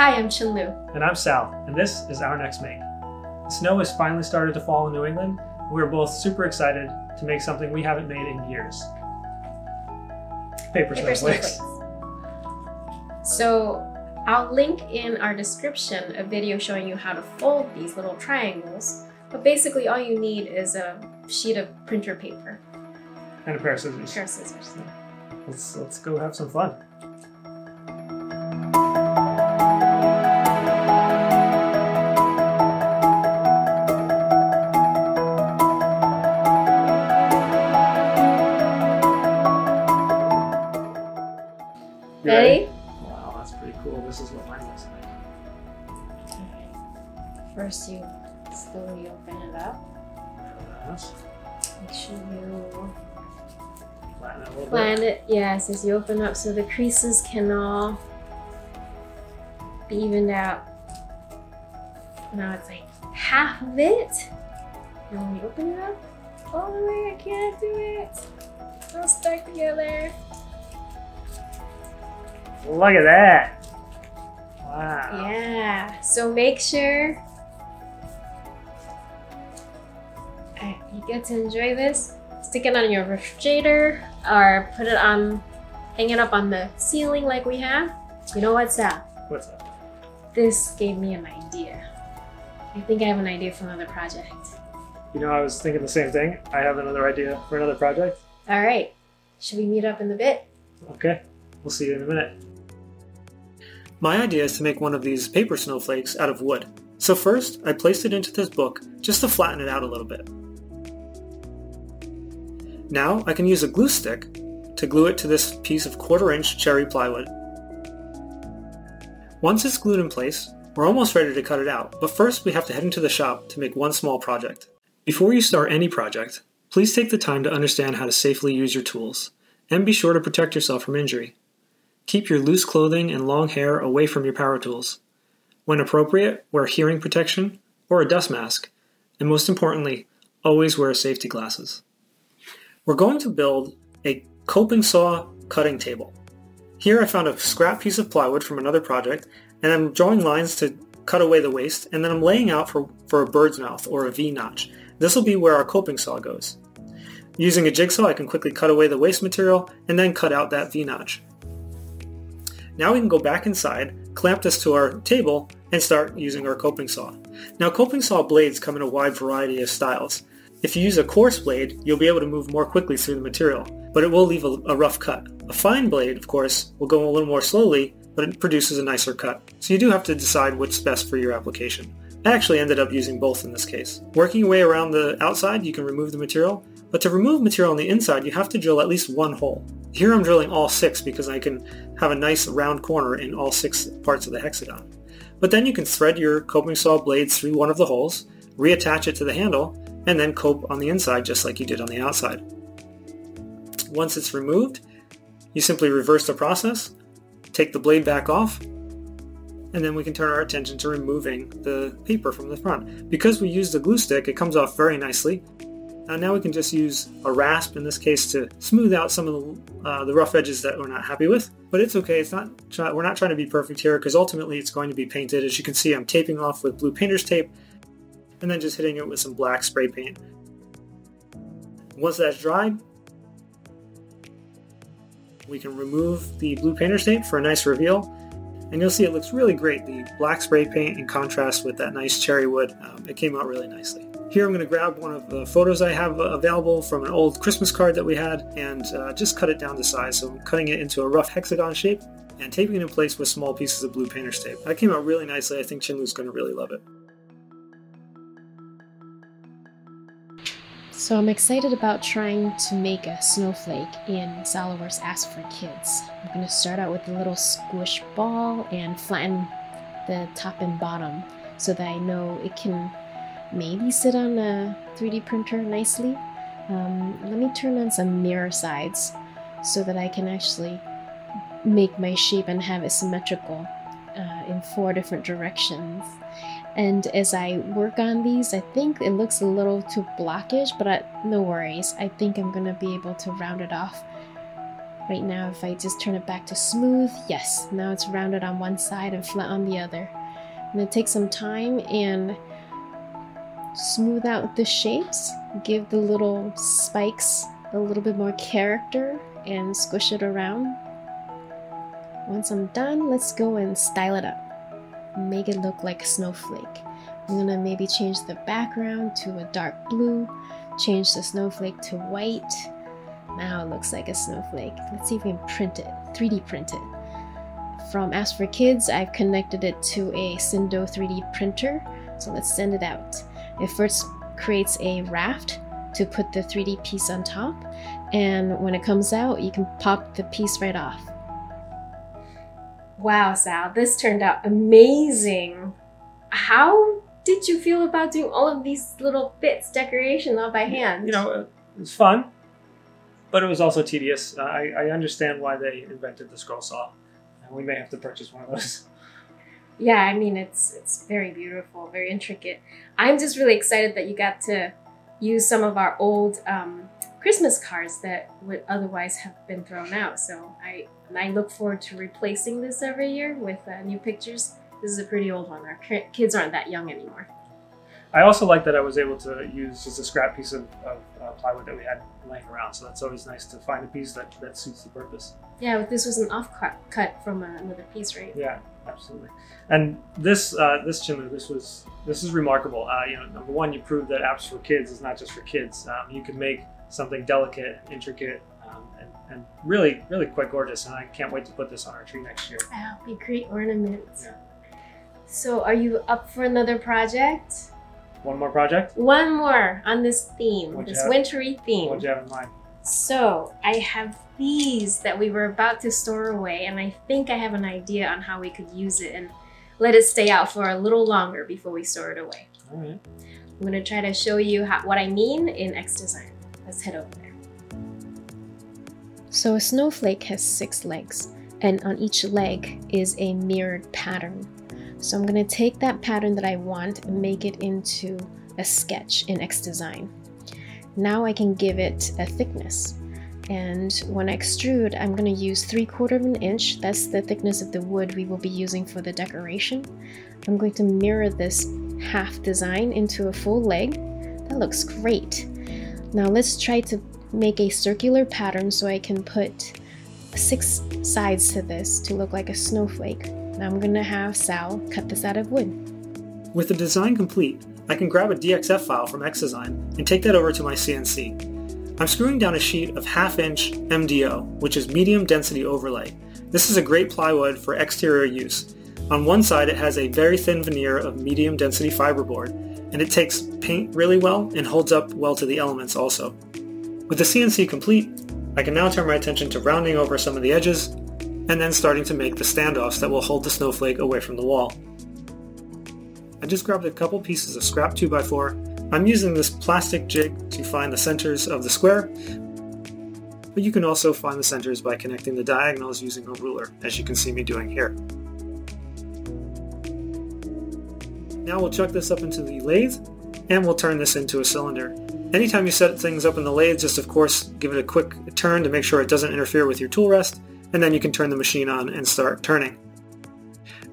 Hi, I'm Chenlu. And I'm Sal, and this is Our Next Make. The snow has finally started to fall in New England, and we're both super excited to make something we haven't made in years. Paper snowflakes. So I'll link in our description a video showing you how to fold these little triangles, but basically all you need is a sheet of printer paper. And a pair of scissors. Let's go have some fun. Ready? Wow, that's pretty cool. This is what mine looks like. Okay. First, you slowly open it up. Yes. Make sure you flatten it a little bit. Yes, as you open up so the creases can all be evened out. Now it's like half of it. And when you open it up, all the way, I can't do it. It's all stuck together. Look at that. Wow. Yeah. So make sure you get to enjoy this. Stick it on your refrigerator or put it on, hang it up on the ceiling like we have. You know what's up? What's up? This gave me an idea. I think I have an idea for another project. You know, I was thinking the same thing. I have another idea for another project. All right. Should we meet up in a bit? Okay. We'll see you in a minute. My idea is to make one of these paper snowflakes out of wood. So first, I placed it into this book just to flatten it out a little bit. Now I can use a glue stick to glue it to this piece of 1/4-inch cherry plywood. Once it's glued in place, we're almost ready to cut it out, but first we have to head into the shop to make one small project. Before you start any project, please take the time to understand how to safely use your tools, and be sure to protect yourself from injury. Keep your loose clothing and long hair away from your power tools. When appropriate, wear hearing protection or a dust mask, and most importantly, always wear safety glasses. We're going to build a coping saw cutting table. Here I found a scrap piece of plywood from another project, and I'm drawing lines to cut away the waste, and then I'm laying out for a bird's mouth or a V-notch. This will be where our coping saw goes. Using a jigsaw, I can quickly cut away the waste material and then cut out that V-notch. Now we can go back inside, clamp this to our table, and start using our coping saw. Now coping saw blades come in a wide variety of styles. If you use a coarse blade, you'll be able to move more quickly through the material, but it will leave a rough cut. A fine blade, of course, will go a little more slowly, but it produces a nicer cut. So you do have to decide what's best for your application. I actually ended up using both in this case. Working your way around the outside, you can remove the material, but to remove material on the inside, you have to drill at least one hole. Here I'm drilling all 6 because I can have a nice round corner in all 6 parts of the hexagon. But then you can thread your coping saw blades through one of the holes, reattach it to the handle, and then cope on the inside just like you did on the outside. Once it's removed, you simply reverse the process, take the blade back off, and then we can turn our attention to removing the paper from the front. Because we used a glue stick, it comes off very nicely. Now we can just use a rasp in this case to smooth out some of the rough edges that we're not happy with. But it's okay, we're not trying to be perfect here because ultimately it's going to be painted. As you can see, I'm taping off with blue painter's tape and then just hitting it with some black spray paint. Once that's dried, we can remove the blue painter's tape for a nice reveal. And you'll see it looks really great, the black spray paint in contrast with that nice cherry wood. It came out really nicely. Here I'm going to grab one of the photos I have available from an old Christmas card that we had and just cut it down to size. So I'm cutting it into a rough hexagon shape and taping it in place with small pieces of blue painter's tape. That came out really nicely. I think Chenlu's going to really love it. So I'm excited about trying to make a snowflake in SOLIDWORKS Apps for Kids. I'm going to start out with a little squish ball and flatten the top and bottom so that I know it can maybe sit on a 3D printer nicely. Let me turn on some mirror sides so that I can actually make my shape and have it symmetrical in 4 different directions. And as I work on these, I think it looks a little too blockish, but no worries. I think I'm going to be able to round it off Right now, if I just turn it back to smooth, yes, now it's rounded on one side and flat on the other. I'm going to take some time and smooth out the shapes, give the little spikes a little bit more character, and squish it around. Once I'm done, let's go and style it up. Make it look like a snowflake. I'm gonna maybe change the background to a dark blue, change the snowflake to white. Now it looks like a snowflake. Let's see if we can print it, 3D print it. From Apps for Kids, I've connected it to a Sindo 3D printer, so let's send it out. It first creates a raft to put the 3D piece on top, and when it comes out, you can pop the piece right off. Wow, Sal, this turned out amazing. How did you feel about doing all of these little bits, decoration, all by hand? You know, it was fun, but it was also tedious. I understand why they invented the scroll saw, and we may have to purchase one of those. Yeah, I mean, it's very beautiful, very intricate. I'm just really excited that you got to use some of our old Christmas cards that would otherwise have been thrown out. So I look forward to replacing this every year with new pictures. This is a pretty old one. Our kids aren't that young anymore. I also like that I was able to use just a scrap piece of plywood that we had laying around. So that's always nice to find a piece that suits the purpose. Yeah, but this was an off cut from another piece, right? Yeah, absolutely. And this Chenlu, this is remarkable. You know, number one, you proved that Apps for Kids is not just for kids. You can make something delicate, intricate, and really, really quite gorgeous. And I can't wait to put this on our tree next year. That'll be great ornaments. Yeah. So are you up for another project? One more project? One more on this theme, this wintry theme. What do you have in mind? So I have these that we were about to store away, and I think I have an idea on how we could use it and let it stay out for a little longer before we store it away. All right. I'm gonna try to show you what I mean in xDesign. Let's head over there. So a snowflake has 6 legs, and on each leg is a mirrored pattern. So I'm gonna take that pattern that I want and make it into a sketch in xDesign. Now I can give it a thickness. And when I extrude, I'm gonna use 3/4 of an inch. That's the thickness of the wood we will be using for the decoration. I'm going to mirror this half design into a full leg. That looks great. Now let's try to make a circular pattern so I can put 6 sides to this to look like a snowflake. Now I'm gonna have Sal cut this out of wood. With the design complete, I can grab a DXF file from xDesign and take that over to my CNC. I'm screwing down a sheet of 1/2 inch MDO, which is medium density overlay. This is a great plywood for exterior use. On one side it has a very thin veneer of medium density fiberboard, and it takes paint really well and holds up well to the elements also. With the CNC complete, I can now turn my attention to rounding over some of the edges and then starting to make the standoffs that will hold the snowflake away from the wall. I just grabbed a couple pieces of scrap 2x4. I'm using this plastic jig to find the centers of the square, but you can also find the centers by connecting the diagonals using a ruler, as you can see me doing here. Now we'll chuck this up into the lathe, and we'll turn this into a cylinder. Anytime you set things up in the lathe, just of course give it a quick turn to make sure it doesn't interfere with your tool rest, and then you can turn the machine on and start turning.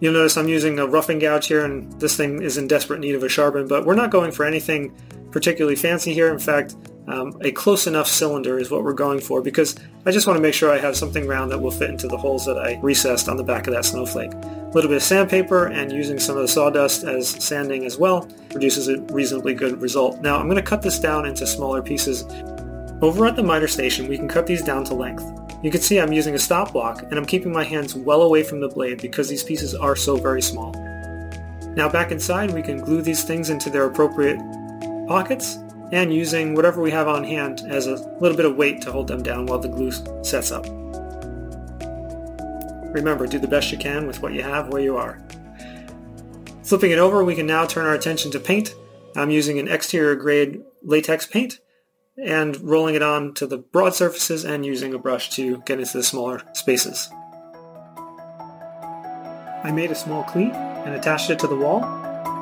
You'll notice I'm using a roughing gouge here, and this thing is in desperate need of a sharpen, but we're not going for anything particularly fancy here. In fact, a close enough cylinder is what we're going for, because I just want to make sure I have something round that will fit into the holes that I recessed on the back of that snowflake. A little bit of sandpaper and using some of the sawdust as sanding as well produces a reasonably good result. Now I'm going to cut this down into smaller pieces. Over at the miter station, we can cut these down to length. You can see I'm using a stop block, and I'm keeping my hands well away from the blade because these pieces are so very small. Now back inside, we can glue these things into their appropriate pockets, and using whatever we have on hand as a little bit of weight to hold them down while the glue sets up. Remember, do the best you can with what you have where you are. Flipping it over, we can now turn our attention to paint. I'm using an exterior grade latex paint, and rolling it on to the broad surfaces and using a brush to get into the smaller spaces. I made a small cleat and attached it to the wall.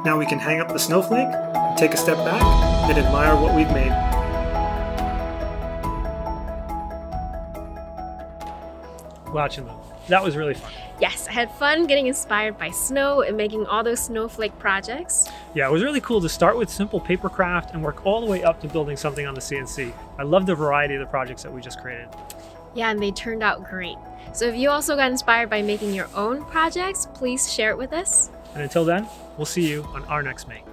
Now we can hang up the snowflake, take a step back, and admire what we've made. watching them. That was really fun. Yes, I had fun getting inspired by snow and making all those snowflake projects. Yeah, it was really cool to start with simple paper craft and work all the way up to building something on the CNC. I love the variety of the projects that we just created. Yeah, and they turned out great. So if you also got inspired by making your own projects, please share it with us. And until then, we'll see you on Our Next Make.